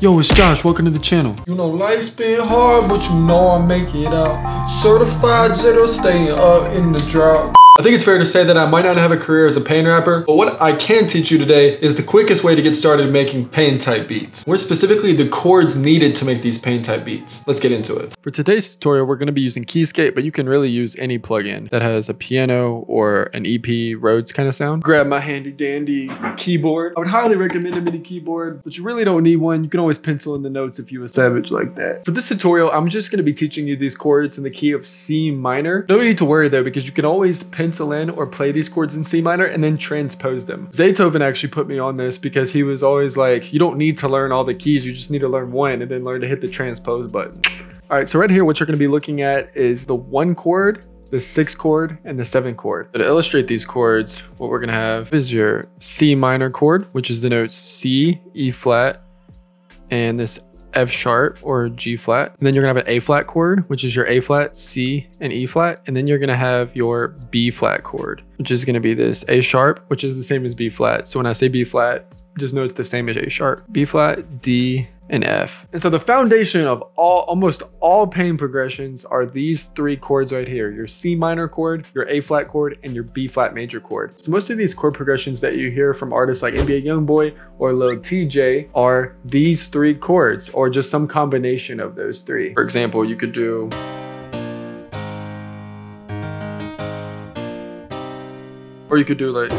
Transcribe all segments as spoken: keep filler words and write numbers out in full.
Yo, it's Josh, welcome to the channel. You know life's been hard, but you know I'm making it out. Certified jitter, staying up in the drought. I think it's fair to say that I might not have a career as a pain rapper, but what I can teach you today is the quickest way to get started making pain type beats. More specifically, the chords needed to make these pain type beats. Let's get into it. For today's tutorial, we're going to be using Keyscape, but you can really use any plugin that has a piano or an E P Rhodes kind of sound. Grab my handy dandy keyboard. I would highly recommend a MIDI keyboard, but you really don't need one. You can always pencil in the notes if you're a savage like that. For this tutorial, I'm just going to be teaching you these chords in the key of C minor. No need to worry though, because you can always pencil pencil in or play these chords in C minor and then transpose them. Zaytoven actually put me on this because he was always like, you don't need to learn all the keys, you just need to learn one and then learn to hit the transpose button. All right, so right here, what you're gonna be looking at is the one chord, the six chord, and the seven chord. So to illustrate these chords, what we're gonna have is your C minor chord, which is the notes C, E flat, and this F sharp or G flat. And then you're gonna have an A flat chord, which is your A flat, C, and E flat. And then you're gonna have your B flat chord, which is gonna be this A sharp, which is the same as B flat. So when I say B flat, just know it's the same as A sharp. B flat, D, and F. And so the foundation of all, almost all pain progressions are these three chords right here, your C minor chord, your A flat chord, and your B flat major chord. So most of these chord progressions that you hear from artists like N B A Youngboy or Lil Tjay are these three chords or just some combination of those three. For example, you could do or you could do like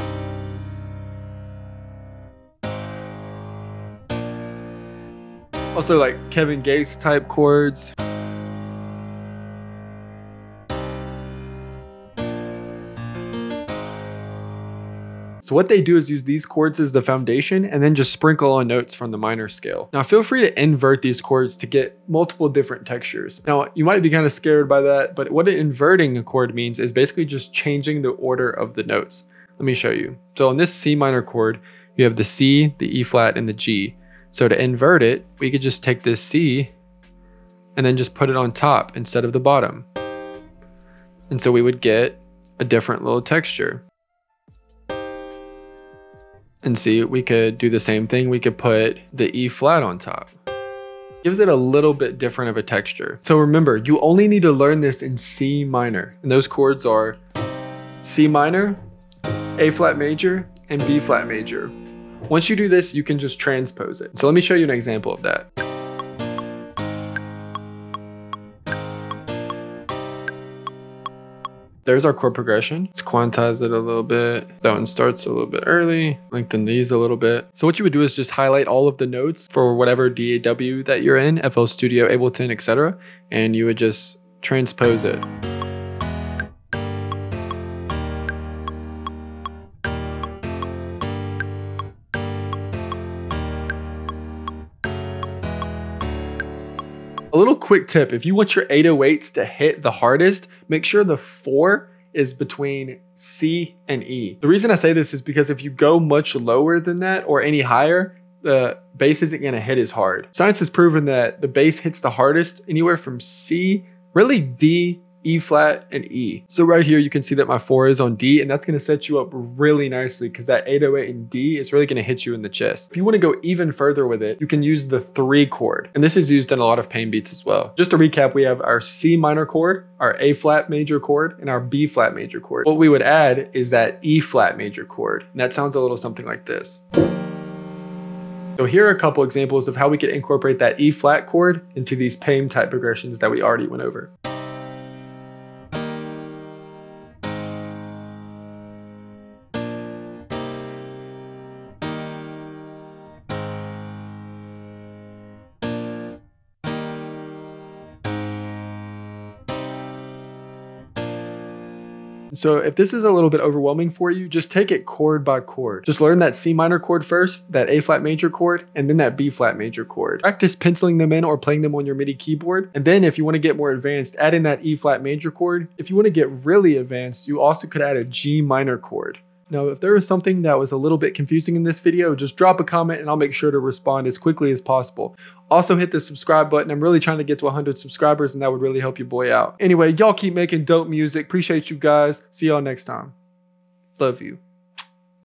also like Kevin Gates type chords. So what they do is use these chords as the foundation and then just sprinkle on notes from the minor scale. Now feel free to invert these chords to get multiple different textures. Now you might be kind of scared by that, but what inverting a chord means is basically just changing the order of the notes. Let me show you. So on this C minor chord, you have the C, the E flat, and the G. So to invert it, we could just take this C and then just put it on top instead of the bottom. And so we would get a different little texture. And see, we could do the same thing. We could put the E flat on top. Gives it a little bit different of a texture. So remember, you only need to learn this in C minor. And those chords are C minor, A flat major, and B flat major. Once you do this, you can just transpose it. So let me show you an example of that. There's our chord progression. Let's quantize it a little bit. That one starts a little bit early, lengthen these a little bit. So what you would do is just highlight all of the notes for whatever D A W that you're in, F L Studio, Ableton, et cetera, and you would just transpose it. A little quick tip, if you want your eight oh eights to hit the hardest, make sure the four is between C and E. The reason I say this is because if you go much lower than that or any higher, the bass isn't going to hit as hard. Science has proven that the bass hits the hardest anywhere from C, really D, E flat, and E. So right here you can see that my four is on D, and that's going to set you up really nicely because that eight oh eight in D is really going to hit you in the chest. If you want to go even further with it, you can use the three chord, and this is used in a lot of pain beats as well. Just to recap, we have our C minor chord, our A flat major chord, and our B flat major chord. What we would add is that E flat major chord, and that sounds a little something like this. So here are a couple examples of how we could incorporate that E flat chord into these pain type progressions that we already went over. So if this is a little bit overwhelming for you, just take it chord by chord. Just learn that C minor chord first, that A flat major chord, and then that B flat major chord. Practice penciling them in or playing them on your MIDI keyboard. And then if you want to get more advanced, add in that E flat major chord. If you want to get really advanced, you also could add a G minor chord. Now, if there was something that was a little bit confusing in this video, just drop a comment and I'll make sure to respond as quickly as possible. Also hit the subscribe button. I'm really trying to get to one hundred subscribers and that would really help your boy out. Anyway, y'all keep making dope music. Appreciate you guys. See y'all next time. Love you.